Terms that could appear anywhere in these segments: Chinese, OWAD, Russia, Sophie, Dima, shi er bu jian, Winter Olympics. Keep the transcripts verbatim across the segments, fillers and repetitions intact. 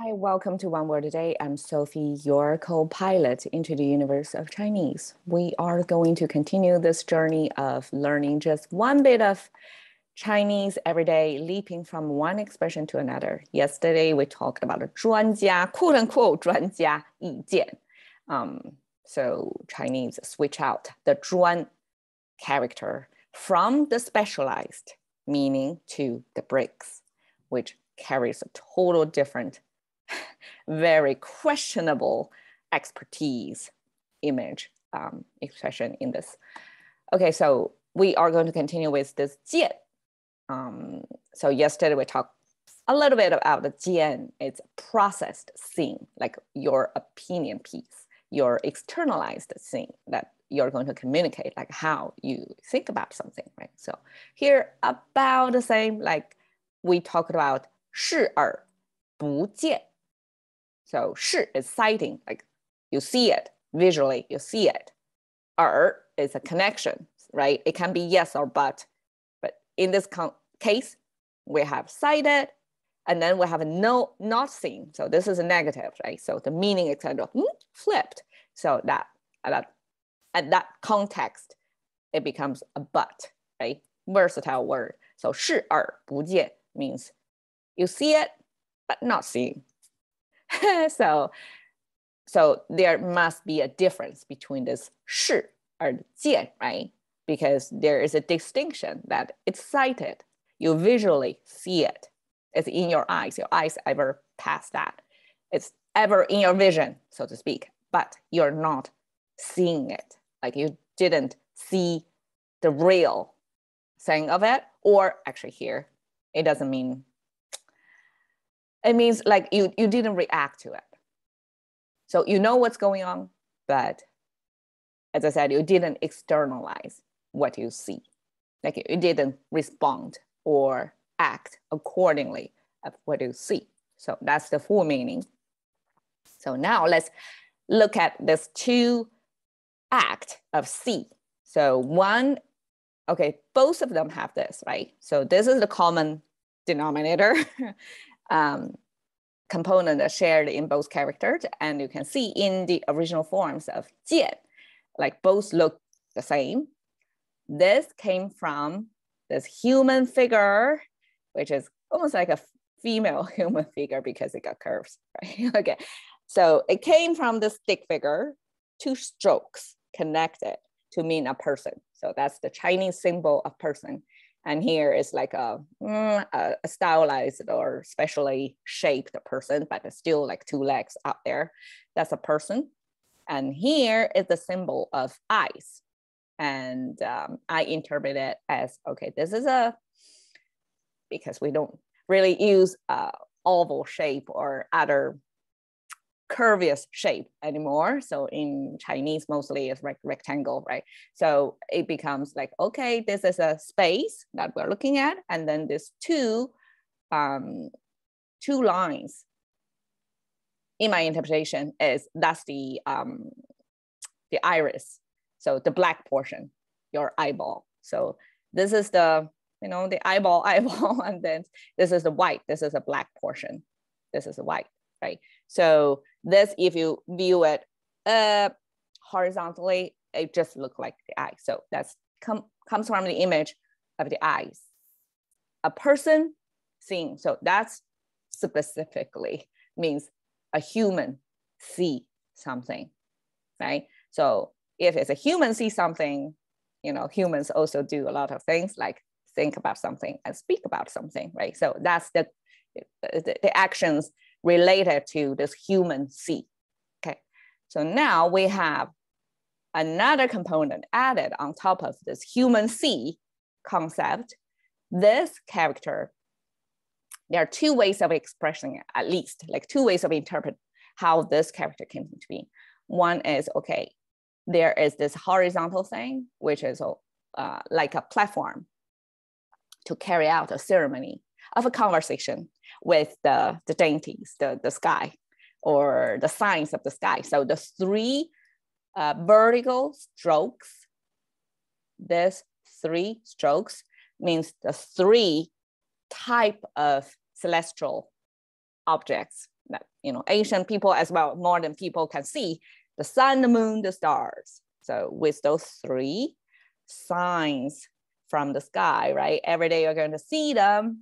Hi, welcome to One Word a Day. I'm Sophie, your co-pilot into the universe of Chinese. We are going to continue this journey of learning just one bit of Chinese every day, leaping from one expression to another. Yesterday, we talked about a 专家, quote unquote, 专家意见. Um, so Chinese switch out the 专 character from the specialized meaning to the breaks, which carries a total different very questionable expertise, image, um, expression in this. Okay, so we are going to continue with this jian. Um, so yesterday we talked a little bit about the jian. It's processed thing, like your opinion piece, your externalized thing that you're going to communicate, like how you think about something, right? So here about the same, like we talked about shi er bu jian. So shi is sighting, like you see it visually, you see it. Er is a connection, right? It can be yes or but, but in this case, we have sighted, and then we have a no, not seen. So this is a negative, right? So the meaning is kind of flipped. So that at that, at that context, it becomes a but, right? Versatile word. So shi er bu jian means you see it, but not seeing. so, so there must be a difference between this shi or jian, right? Because there is a distinction that it's sighted. You visually see it. It's in your eyes. Your eyes ever pass that. It's ever in your vision, so to speak, but you're not seeing it. Like you didn't see the real thing of it, or actually here, it doesn't mean, it means like you, you didn't react to it. So you know what's going on, but as I said, you didn't externalize what you see. Like you didn't respond or act accordingly of what you see. So that's the full meaning. So now let's look at this two act of see. So one, okay, both of them have this, right? So this is the common denominator um, component that's shared in both characters. And you can see in the original forms of jian, like both look the same. This came from this human figure, which is almost like a female human figure because it got curves, right? Okay, so it came from this stick figure, two strokes connected to mean a person. So that's the Chinese symbol of person. And here is like a, mm, a stylized or specially shaped person, but it's still like two legs out there. That's a person. And here is the symbol of eyes. And um, I interpret it as, okay, this is a, because we don't really use uh, oval shape or other curvious shape anymore. So in Chinese, mostly it's like rectangle, right? So it becomes like, okay, this is a space that we're looking at. And then there's two, um, two lines in my interpretation is that's the, um, the iris. So the black portion, your eyeball. So this is the, you know, the eyeball, eyeball. And then this is the white, this is a black portion. This is the white, right? So this, if you view it uh, horizontally, it just looks like the eye. So that's com comes from the image of the eyes. A person seeing, so that's specifically means a human see something, right? So if it's a human see something, you know, humans also do a lot of things like think about something and speak about something, right? So that's the, the, the actions related to this human see. Okay, so now we have another component added on top of this human see concept. This character, there are two ways of expressing it, at least, like two ways of interpret how this character came to be. One is, okay, there is this horizontal thing, which is uh, like a platform to carry out a ceremony of a conversation with the, the dainties, the, the sky, or the signs of the sky. So the three uh, vertical strokes, this three strokes means the three type of celestial objects you know, Asian people as well, more than people can see, the sun, the moon, the stars. So with those three signs from the sky, right? Every day you're going to see them.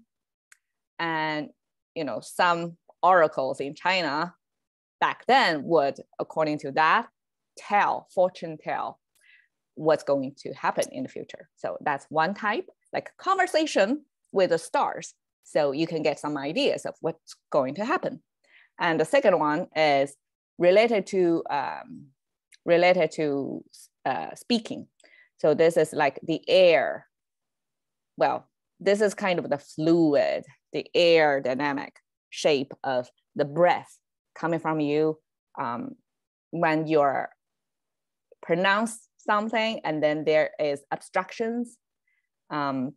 And, you know, some oracles in China back then would, according to that, tell, fortune tell what's going to happen in the future. So that's one type, like conversation with the stars. So you can get some ideas of what's going to happen. And the second one is related to, um, related to uh, speaking. So this is like the air. Well, this is kind of the fluid, the air dynamic shape of the breath coming from you um, when you're pronounced something, and then there is abstractions. Um,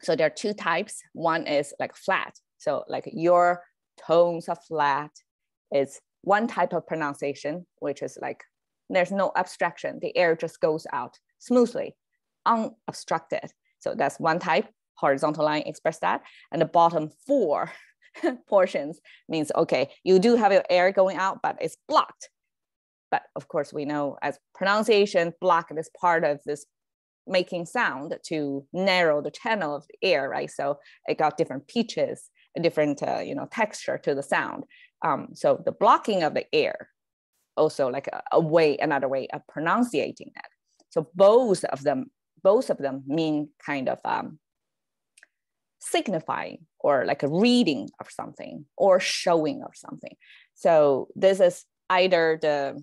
so there are two types. One is like flat. So like your tones are flat. It's one type of pronunciation, which is like, there's no abstraction. The air just goes out smoothly, unobstructed. So that's one type, horizontal line express that. And the bottom four portions means, okay, you do have your air going out, but it's blocked. But of course, we know as pronunciation, block is part of this making sound to narrow the channel of the air, right? So it got different pitches, a different uh, you know, texture to the sound. Um, so the blocking of the air, also like a, a way, another way of pronunciating that. So both of them, both of them mean kind of um, signifying or like a reading of something or showing of something. So this is either the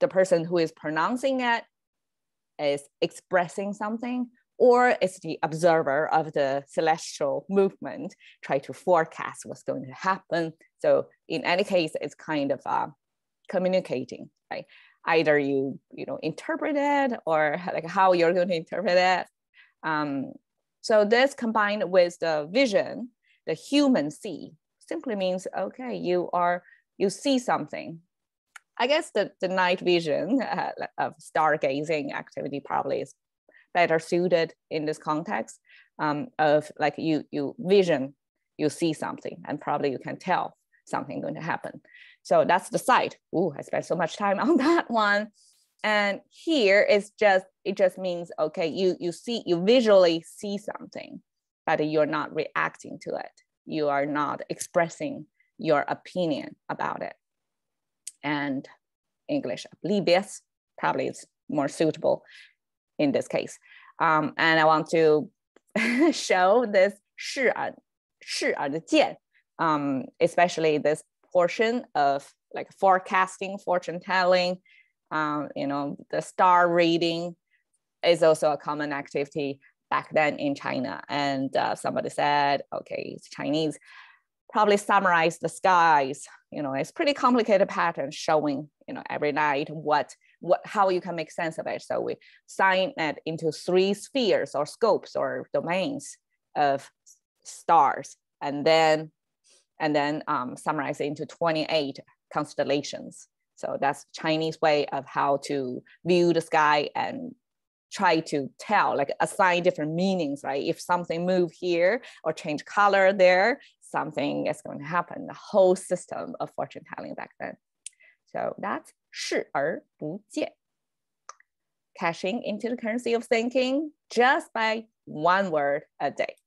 the person who is pronouncing it is expressing something, or it's the observer of the celestial movement try to forecast what's going to happen. So in any case, it's kind of uh, communicating, right? Either you you know interpret it, or like how you're going to interpret it. Um, so this combined with the vision, the human see, simply means, okay, you are you see something. I guess the, the night vision uh, of stargazing activity probably is better suited in this context um, of like you, you vision, you see something, and probably you can tell something going to happen. So that's the sight. Ooh, I spent so much time on that one. And here it's just, it just means, okay, you, you see, you visually see something, but you're not reacting to it. You are not expressing your opinion about it. And English oblivious probably is more suitable in this case. Um, and I want to show this shi er, shi er bu jian, um, especially this portion of like forecasting, fortune telling, um, you know, the star reading is also a common activity back then in China. And uh, somebody said, okay, it's Chinese, probably summarize the skies. You know, it's pretty complicated pattern showing, you know, every night what, what, how you can make sense of it. So we sign it into three spheres or scopes or domains of stars, and then, and then um, summarize it into twenty-eight constellations. So that's Chinese way of how to view the sky and try to tell, like assign different meanings, right? If something move here or change color there, something is going to happen. The whole system of fortune telling back then. So that's shi er bu jian. Cashing into the currency of thinking just by one word a day.